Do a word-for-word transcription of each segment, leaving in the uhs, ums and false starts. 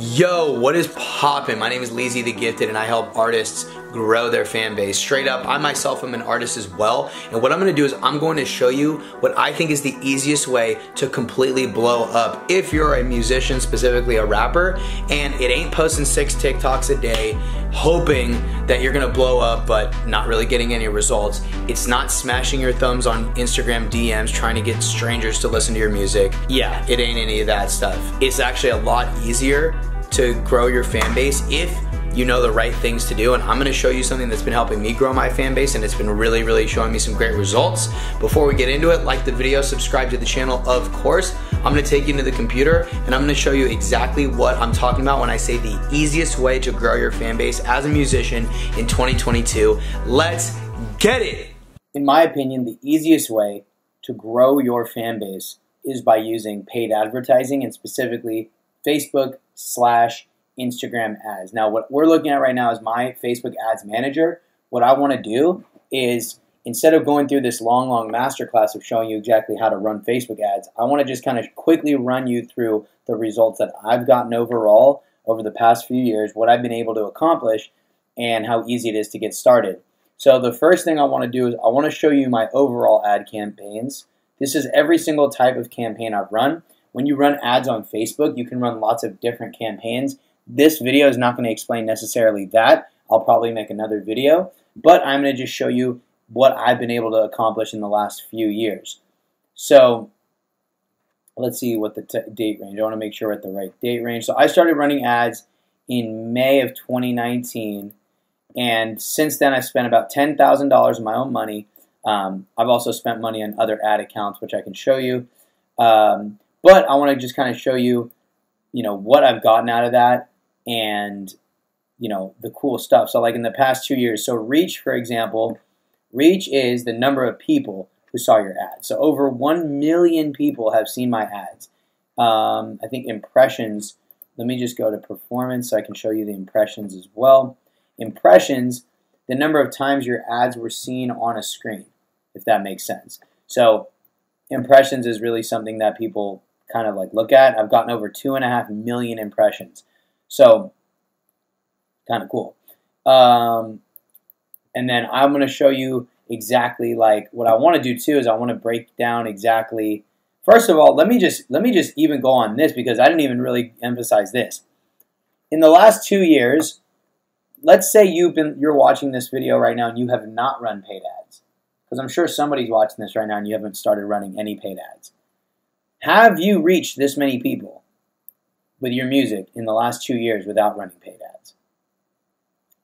Yo, what is poppin'? My name is Leezy the Gifted and I help artists grow their fan base. Straight up, I myself am an artist as well, and what I'm gonna do is I'm going to show you what I think is the easiest way to completely blow up if you're a musician, specifically a rapper, and it ain't posting six TikToks a day hoping that you're gonna blow up but not really getting any results. It's not smashing your thumbs on Instagram D Ms trying to get strangers to listen to your music. Yeah, it ain't any of that stuff. It's actually a lot easier to grow your fan base if you know the right things to do, and I'm gonna show you something that's been helping me grow my fan base and it's been really, really showing me some great results. Before we get into it, like the video, subscribe to the channel, of course. I'm gonna take you into the computer and I'm gonna show you exactly what I'm talking about when I say the easiest way to grow your fan base as a musician in twenty twenty-two. Let's get it! In my opinion, the easiest way to grow your fan base is by using paid advertising, and specifically Facebook slash Instagram ads. Now, what we're looking at right now is my Facebook ads manager. What I want to do is, instead of going through this long, long masterclass of showing you exactly how to run Facebook ads, I want to just kind of quickly run you through the results that I've gotten overall over the past few years, what I've been able to accomplish, and how easy it is to get started. So the first thing I want to do is I want to show you my overall ad campaigns. This is every single type of campaign I've run. When you run ads on Facebook, you can run lots of different campaigns. This video is not going to explain necessarily that. I'll probably make another video, but I'm going to just show you what I've been able to accomplish in the last few years. So let's see what the t- date range. I want to make sure we're at the right date range. So I started running ads in May of twenty nineteen, and since then I've spent about ten thousand dollars of my own money. Um, I've also spent money on other ad accounts, which I can show you. Um, But I want to just kind of show you, you know, what I've gotten out of that and, you know, the cool stuff. So like in the past two years, so reach, for example, reach is the number of people who saw your ad. So over one million people have seen my ads. Um, I think impressions, let me just go to performance so I can show you the impressions as well. Impressions, the number of times your ads were seen on a screen, if that makes sense. So impressions is really something that people kind of like look at. I've gotten over two and a half million impressions, so kind of cool. Um, and then I'm going to show you exactly like what I want to do too is I want to break down exactly. First of all, let me just let me just even go on this because I didn't even really emphasize this. In the last two years, let's say you've been you're watching this video right now and you have not run paid ads, because I'm sure somebody's watching this right now and you haven't started running any paid ads. Have you reached this many people with your music in the last two years without running paid ads?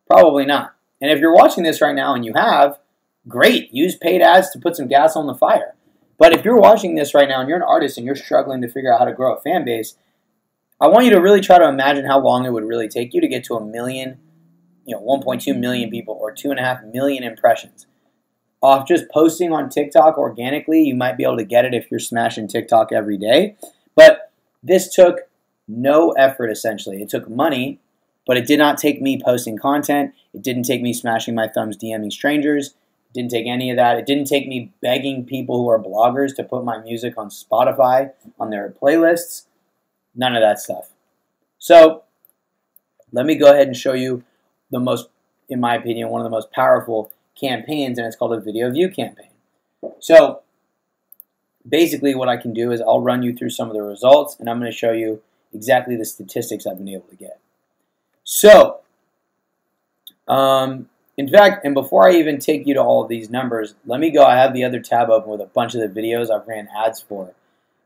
Probably not. And if you're watching this right now and you have, great, use paid ads to put some gas on the fire. But if you're watching this right now and you're an artist and you're struggling to figure out how to grow a fan base, I want you to really try to imagine how long it would really take you to get to a million, you know, one point two million people or two and a half million impressions. Off just posting on TikTok organically, you might be able to get it if you're smashing TikTok every day. But this took no effort, essentially. It took money, but it did not take me posting content. It didn't take me smashing my thumbs, DMing strangers. It didn't take any of that. It didn't take me begging people who are bloggers to put my music on Spotify, on their playlists. None of that stuff. So let me go ahead and show you the most, in my opinion, one of the most powerful campaigns, and it's called a video view campaign. So basically what I can do is I'll run you through some of the results, and I'm going to show you exactly the statistics I've been able to get. So um, in fact, and before I even take you to all of these numbers, let me go, I have the other tab open with a bunch of the videos I've ran ads for,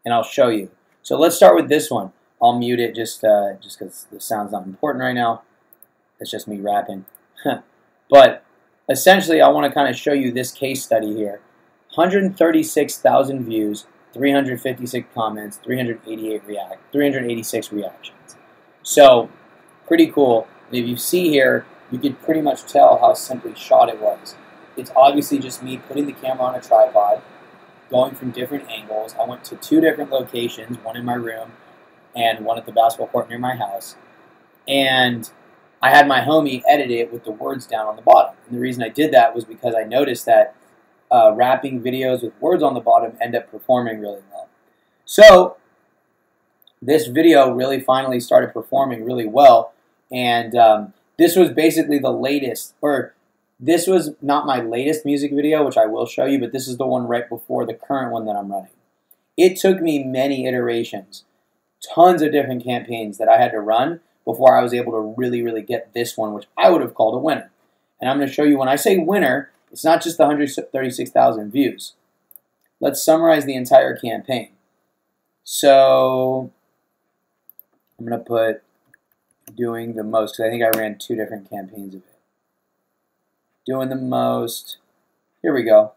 and I'll show you. So let's start with this one. I'll mute it just uh, just because the sound's not important right now. It's just me rapping. But essentially, I want to kind of show you this case study here. one hundred thirty-six thousand views, three hundred fifty-six comments, three hundred eighty-eight react, three hundred eighty-six reactions. So pretty cool. And if you see here, you could pretty much tell how simply shot it was. It's obviously just me putting the camera on a tripod, going from different angles. I went to two different locations, one in my room and one at the basketball court near my house. And I had my homie edit it with the words down on the bottom. And the reason I did that was because I noticed that uh, rapping videos with words on the bottom end up performing really well. So this video really finally started performing really well. And um, this was basically the latest, or this was not my latest music video, which I will show you, but this is the one right before the current one that I'm running. It took me many iterations, tons of different campaigns that I had to run before I was able to really, really get this one, which I would have called a winner. And I'm going to show you, when I say winner, it's not just the one hundred thirty-six thousand views. Let's summarize the entire campaign. So I'm going to put doing the most, because I think I ran two different campaigns of it. Doing the most. Here we go.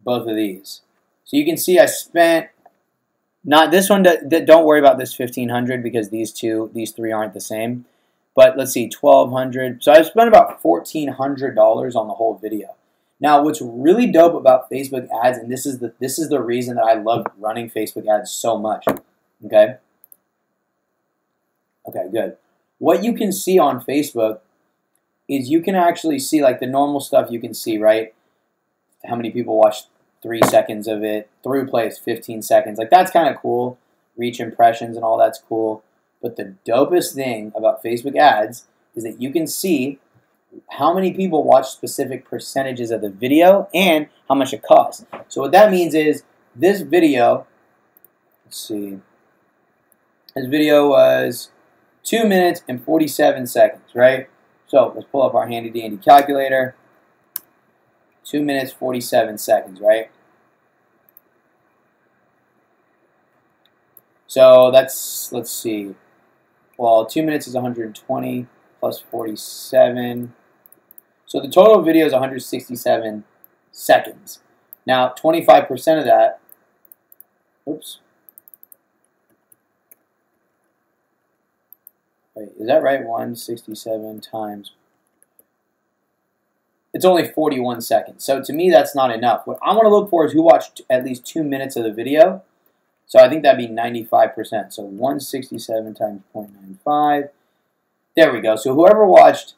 Both of these. So you can see I spent, not this one, don't worry about this fifteen hundred, because these two, these three aren't the same. But let's see, twelve hundred. So I've spent about fourteen hundred dollars on the whole video. Now, what's really dope about Facebook ads, and this is the this is the reason that I love running Facebook ads so much. Okay. Okay, good. What you can see on Facebook is you can actually see, like, the normal stuff you can see, right? How many people watched three seconds of it? Through plays, fifteen seconds. Like, that's kind of cool. Reach, impressions, and all that's cool. But the dopest thing about Facebook ads is that you can see how many people watch specific percentages of the video and how much it costs. So what that means is this video, let's see, this video was two minutes and forty-seven seconds, right? So let's pull up our handy dandy calculator. two minutes, forty-seven seconds, right? So that's, let's see, well, two minutes is one hundred twenty plus forty-seven. So the total video is one hundred sixty-seven seconds. Now, twenty-five percent of that, oops. Wait, is that right? one hundred sixty-seven times. It's only forty-one seconds. So to me, that's not enough. What I want to look for is who watched at least two minutes of the video. So I think that'd be ninety-five percent. So one hundred sixty-seven times zero point nine five. There we go. So whoever watched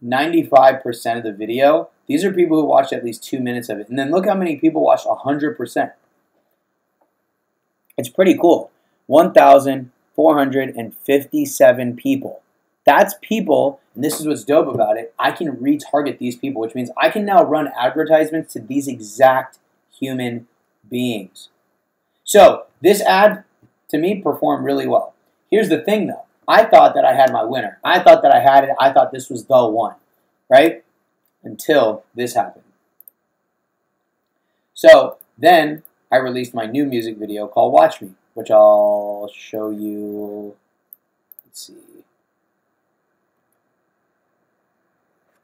ninety-five percent of the video, these are people who watched at least two minutes of it. And then look how many people watched one hundred percent. It's pretty cool. one thousand four hundred fifty-seven people. That's people, and this is what's dope about it, I can retarget these people, which means I can now run advertisements to these exact human beings. So this ad, to me, performed really well. Here's the thing, though. I thought that I had my winner. I thought that I had it. I thought this was the one, right? Until this happened. So then I released my new music video called Watch Me, which I'll show you. Let's see.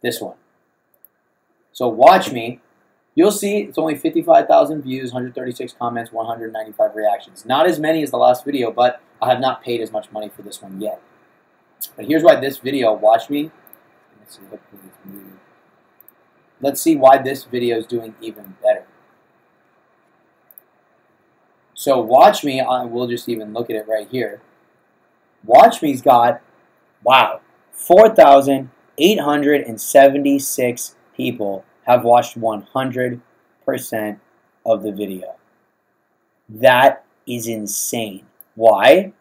This one. So Watch Me. You'll see it's only fifty-five thousand views, one hundred thirty-six comments, one hundred ninety-five reactions. Not as many as the last video, but I have not paid as much money for this one yet. But here's why this video, Watch Me. Let's see, let's see why this video is doing even better. So Watch Me, I will just even look at it right here. Watch Me's got, wow, four thousand eight hundred seventy-six people have watched one hundred percent of the video. That is insane. Why?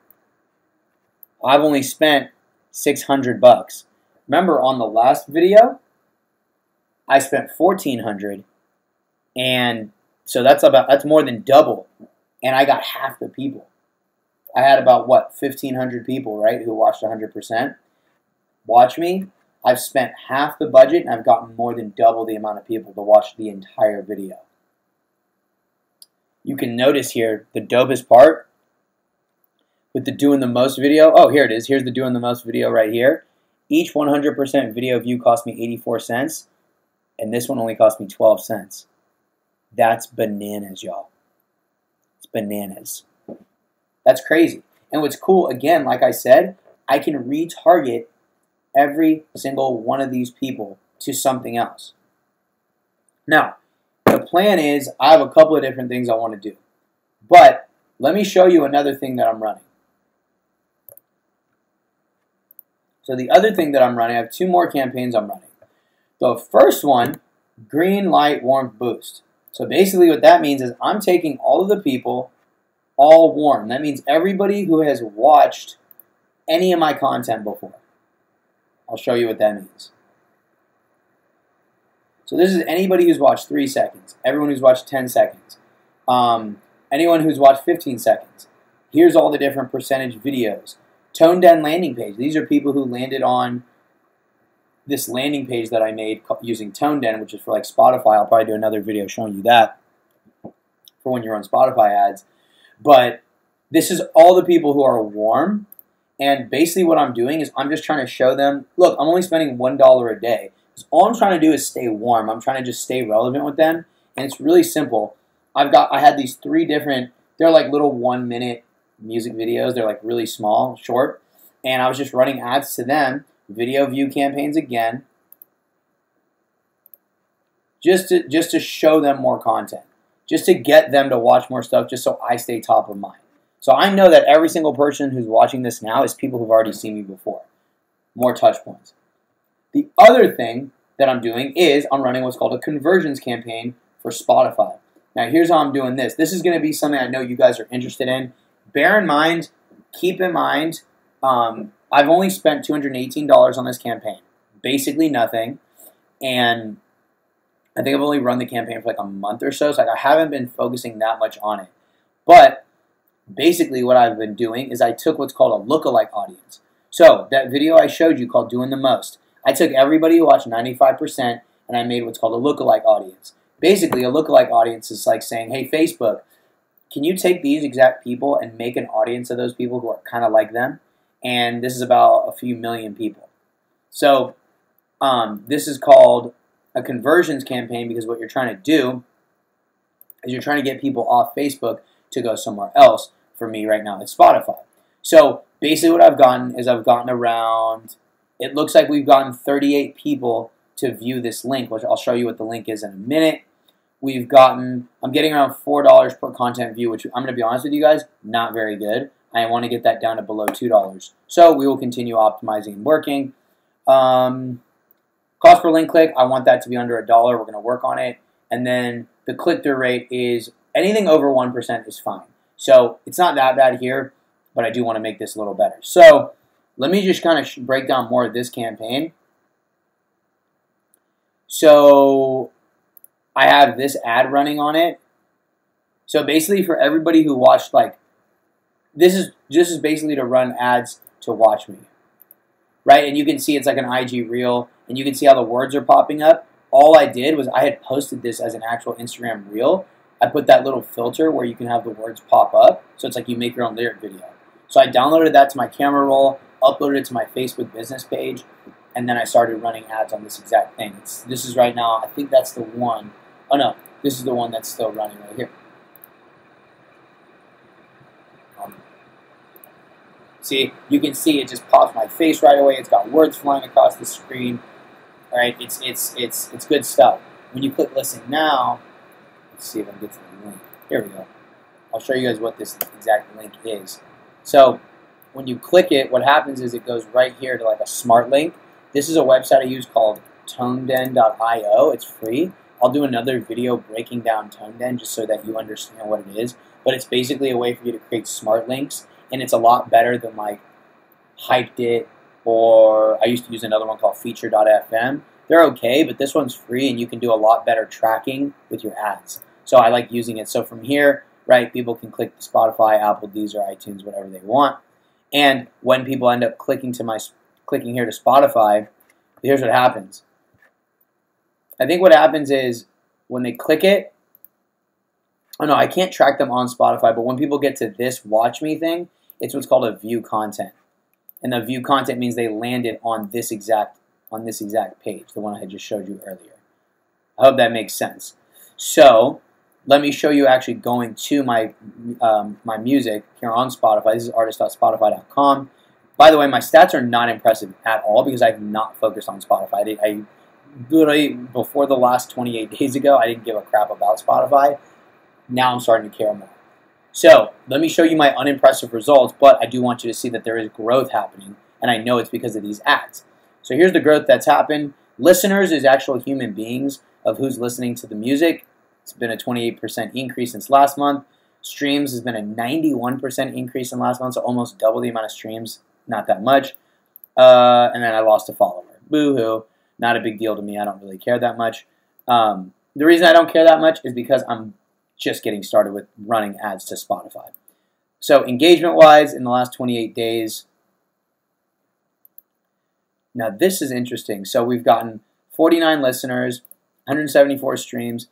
I've only spent six hundred bucks. Remember, on the last video, I spent fourteen hundred, and so that's about that's more than double, and I got half the people. I had about, what, fifteen hundred people, right, who watched one hundred percent. Watch Me. I've spent half the budget, and I've gotten more than double the amount of people to watch the entire video. You can notice here the dopest part with the doing the most video. Oh, here it is. Here's the doing the most video right here. Each one hundred percent video view cost me eighty-four cents, and this one only cost me twelve cents. That's bananas, y'all. It's bananas. That's crazy. And what's cool, again, like I said, I can retarget every single one of these people to something else. Now, the plan is I have a couple of different things I want to do. But let me show you another thing that I'm running. So the other thing that I'm running, I have two more campaigns I'm running. The first one, green light warmth boost. So basically what that means is I'm taking all of the people all warm. That means everybody who has watched any of my content before. I'll show you what that means. So this is anybody who's watched three seconds, everyone who's watched ten seconds, um, anyone who's watched fifteen seconds. Here's all the different percentage videos. ToneDen landing page. These are people who landed on this landing page that I made using ToneDen, which is for like Spotify. I'll probably do another video showing you that for when you're on Spotify ads. But this is all the people who are warm. And basically what I'm doing is I'm just trying to show them, look, I'm only spending one dollar a day. So all I'm trying to do is stay warm. I'm trying to just stay relevant with them. And it's really simple. I've got, I had these three different, they're like little one minute music videos. They're like really small, short. And I was just running ads to them, video view campaigns again, just to, just to show them more content, just to get them to watch more stuff, just so I stay top of mind. So I know that every single person who's watching this now is people who've already seen me before. More touch points. The other thing that I'm doing is I'm running what's called a conversions campaign for Spotify. Now, here's how I'm doing this. This is going to be something I know you guys are interested in. Bear in mind, keep in mind, um, I've only spent two hundred eighteen dollars on this campaign. Basically nothing. And I think I've only run the campaign for like a month or so. So like I haven't been focusing that much on it. But basically what I've been doing is I took what's called a lookalike audience. So that video I showed you called Doing the Most. I took everybody who watched ninety-five percent and I made what's called a lookalike audience. Basically, a lookalike audience is like saying, hey, Facebook, can you take these exact people and make an audience of those people who are kind of like them? And this is about a few million people. So um, this is called a conversions campaign because what you're trying to do is you're trying to get people off Facebook to go somewhere else. For me right now, it's Spotify. So basically what I've gotten is I've gotten around... It looks like we've gotten thirty-eight people to view this link, which I'll show you what the link is in a minute. We've gotten, I'm getting around four dollars per content view, which I'm going to be honest with you guys, not very good. I want to get that down to below two dollars. So we will continue optimizing and working. Um, cost per link click, I want that to be under a dollar. We're going to work on it. And then the click-through rate is anything over one percent is fine. So it's not that bad here, but I do want to make this a little better. So let me just kind of break down more of this campaign. So I have this ad running on it. So basically for everybody who watched, like, this is, this is basically to run ads to watch me, right? And you can see it's like an I G reel, and you can see how the words are popping up. All I did was I had posted this as an actual Instagram reel. I put that little filter where you can have the words pop up. So it's like you make your own lyric video. So I downloaded that to my camera roll, uploaded it to my Facebook business page, and then I started running ads on this exact thing. It's, this is right now, I think that's the one. Oh no, this is the one that's still running right here. Um, see, you can see it just pops my face right away. It's got words flying across the screen. All right, it's it's it's it's good stuff. When you click listen now, let's see if I can get to the link. Here we go. I'll show you guys what this exact link is. So when you click it, what happens is it goes right here to like a smart link. This is a website I use called ToneDen dot i o. It's free. I'll do another video breaking down ToneDen just so that you understand what it is. But it's basically a way for you to create smart links, and it's a lot better than like Hypedit, or I used to use another one called Feature dot f m. They're okay, but this one's free, and you can do a lot better tracking with your ads. So I like using it. So from here, right, people can click the Spotify, Apple, Deezer, iTunes, whatever they want. And when people end up clicking to my clicking here to Spotify, here's what happens. I think what happens is when they click it, oh no, I can't track them on Spotify, but when people get to this watch me thing, it's what's called a view content. And the view content means they landed on this exact on this exact page, the one I had just showed you earlier. I hope that makes sense. So let me show you actually going to my um, my music here on Spotify. This is artist dot spotify dot com. By the way, my stats are not impressive at all because I've not focused on Spotify. I, I literally, before the last twenty-eight days ago, I didn't give a crap about Spotify. Now I'm starting to care more. So let me show you my unimpressive results, but I do want you to see that there is growth happening, and I know it's because of these ads. So here's the growth that's happened. Listeners is actual human beings of who's listening to the music. It's been a twenty-eight percent increase since last month. Streams has been a ninety-one percent increase in last month, so almost double the amount of streams. Not that much. Uh, and then I lost a follower. Boo-hoo. Not a big deal to me. I don't really care that much. Um, the reason I don't care that much is because I'm just getting started with running ads to Spotify. So engagement-wise, in the last twenty-eight days, now this is interesting. So we've gotten forty-nine listeners, one hundred seventy-four streams.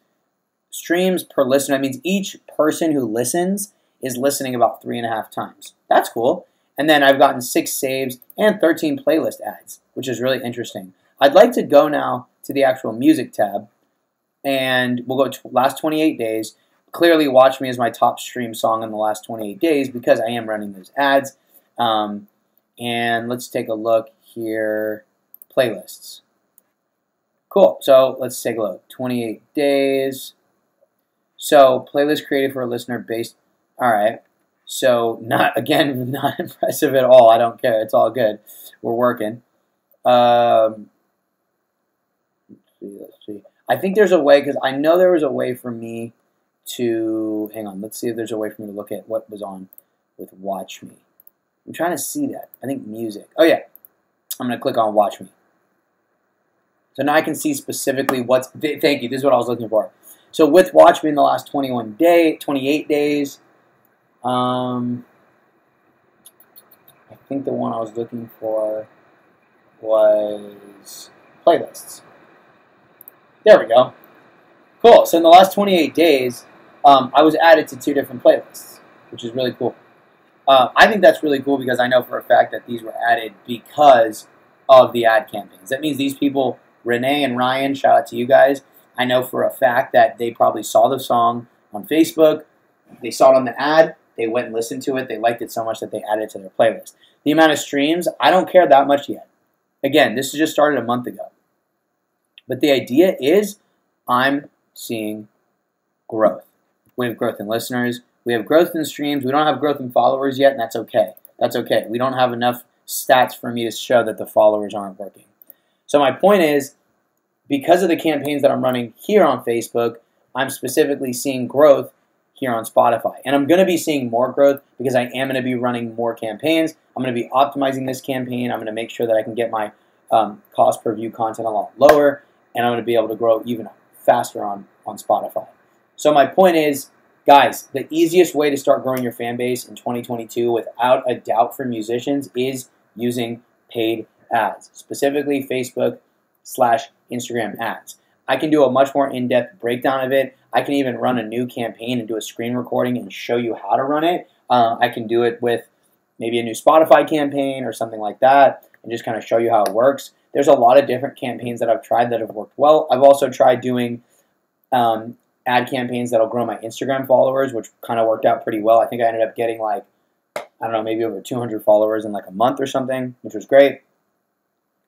Streams per listener, that means each person who listens is listening about three and a half times. That's cool. And then I've gotten six saves and thirteen playlist ads, which is really interesting. I'd like to go now to the actual music tab, and we'll go to last twenty-eight days. Clearly, Watch Me is my top stream song in the last twenty-eight days because I am running those ads. Um, and let's take a look here. Playlists. Cool. So let's take a look. twenty-eight days. So playlist created for a listener based. All right. So not, again, not impressive at all. I don't care. It's all good. We're working. Um, let's see, let's see. I think there's a way, because I know there was a way for me to, hang on, let's see if there's a way for me to look at what was on with Watch Me. I'm trying to see that. I think music. Oh, yeah. I'm going to click on Watch Me. So now I can see specifically what's, th thank you, this is what I was looking for. So with Watch Me in the last twenty-one day, twenty-eight days, um, I think the one I was looking for was playlists. There we go. Cool. So in the last twenty-eight days, um, I was added to two different playlists, which is really cool. Uh, I think that's really cool because I know for a fact that these were added because of the ad campaigns. That means these people, Renee and Ryan, shout out to you guys. I know for a fact that they probably saw the song on Facebook. They saw it on the ad. They went and listened to it. They liked it so much that they added it to their playlist. The amount of streams, I don't care that much yet. Again, this just started a month ago. But the idea is I'm seeing growth. We have growth in listeners. We have growth in streams. We don't have growth in followers yet, and that's okay. That's okay. We don't have enough stats for me to show that the followers aren't working. So my point is, because of the campaigns that I'm running here on Facebook, I'm specifically seeing growth here on Spotify. And I'm going to be seeing more growth because I am going to be running more campaigns. I'm going to be optimizing this campaign. I'm going to make sure that I can get my um, cost per view content a lot lower. And I'm going to be able to grow even faster on, on Spotify. So my point is, guys, the easiest way to start growing your fan base in twenty twenty-two, without a doubt for musicians, is using paid ads, specifically Facebook slash Instagram ads. I can do a much more in-depth breakdown of it. I can even run a new campaign and do a screen recording and show you how to run it. Uh, I can do it with maybe a new Spotify campaign or something like that and just kind of show you how it works. There's a lot of different campaigns that I've tried that have worked well. I've also tried doing um, ad campaigns that'll grow my Instagram followers, which kind of worked out pretty well. I think I ended up getting like, I don't know, maybe over two hundred followers in like a month or something, which was great.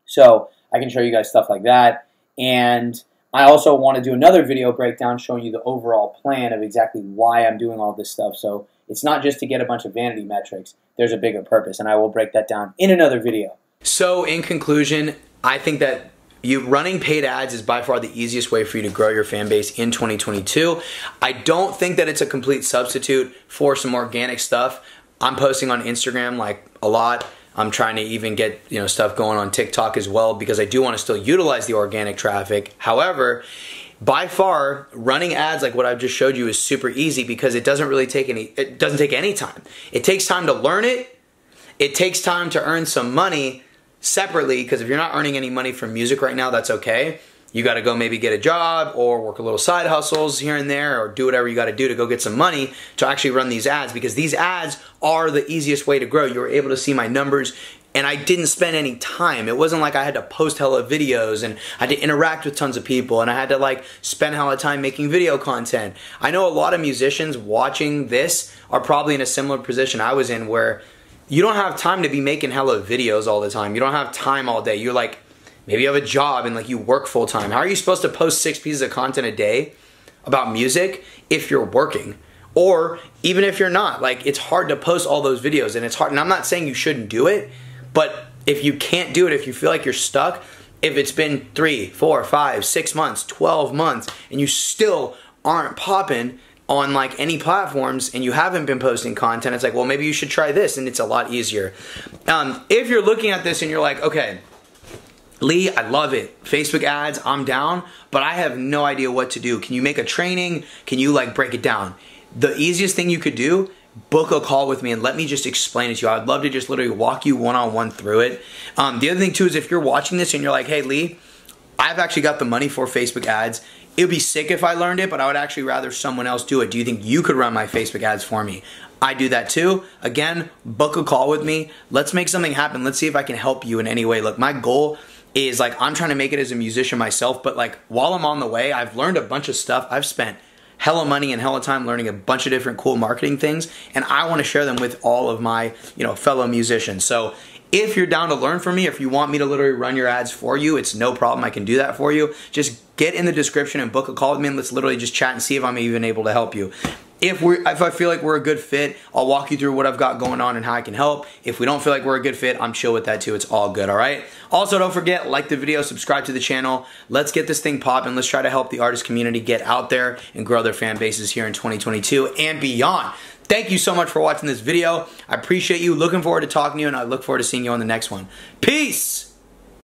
So I can show you guys stuff like that. And I also want to do another video breakdown showing you the overall plan of exactly why I'm doing all this stuff. So it's not just to get a bunch of vanity metrics. There's a bigger purpose, and I will break that down in another video. So in conclusion, I think that you running paid ads is by far the easiest way for you to grow your fan base in twenty twenty-two. I don't think that it's a complete substitute for some organic stuff. I'm posting on Instagram like a lot. I'm trying to even get, you know, stuff going on TikTok as well because I do want to still utilize the organic traffic. However, by far, running ads like what I've just showed you is super easy because it doesn't really take any it doesn't take any time. It takes time to learn it. It takes time to earn some money separately, because if you're not earning any money from music right now, that's okay. You got to go maybe get a job or work a little side hustles here and there, or do whatever you got to do to go get some money to actually run these ads, because these ads are the easiest way to grow. You were able to see my numbers and I didn't spend any time. It wasn't like I had to post hella videos and I had to interact with tons of people and I had to like spend hella time making video content. I know a lot of musicians watching this are probably in a similar position I was in, where you don't have time to be making hella videos all the time. You don't have time all day. You're like, maybe you have a job and like you work full time. How are you supposed to post six pieces of content a day about music if you're working? Or even if you're not, like, it's hard to post all those videos, and it's hard. And I'm not saying you shouldn't do it, but if you can't do it, if you feel like you're stuck, if it's been three, four, five, six months, twelve months, and you still aren't popping, on like any platforms and you haven't been posting content, it's like, well, maybe you should try this, and it's a lot easier. Um, if you're looking at this and you're like, okay, Lee, I love it. Facebook ads, I'm down, but I have no idea what to do. Can you make a training? Can you like break it down? The easiest thing you could do, book a call with me and let me just explain it to you. I'd love to just literally walk you one-on-one through it. Um, the other thing too is if you're watching this and you're like, hey, Lee, I've actually got the money for Facebook ads. It would be sick if I learned it, but I would actually rather someone else do it. Do you think you could run my Facebook ads for me? I do that too. Again, book a call with me. Let's make something happen. Let's see if I can help you in any way. Look, my goal is like, I'm trying to make it as a musician myself, but like while I'm on the way, I've learned a bunch of stuff. I've spent hella money and hella time learning a bunch of different cool marketing things, and I want to share them with all of my, you know, fellow musicians. So if you're down to learn from me, if you want me to literally run your ads for you, it's no problem. I can do that for you. Just get in the description and book a call with me, and let's literally just chat and see if I'm even able to help you. If we, if I feel like we're a good fit, I'll walk you through what I've got going on and how I can help. If we don't feel like we're a good fit, I'm chill with that too. It's all good, all right? Also, don't forget, like the video, subscribe to the channel. Let's get this thing popping. Let's try to help the artist community get out there and grow their fan bases here in twenty twenty-two and beyond. Thank you so much for watching this video. I appreciate you. Looking forward to talking to you, and I look forward to seeing you on the next one. Peace!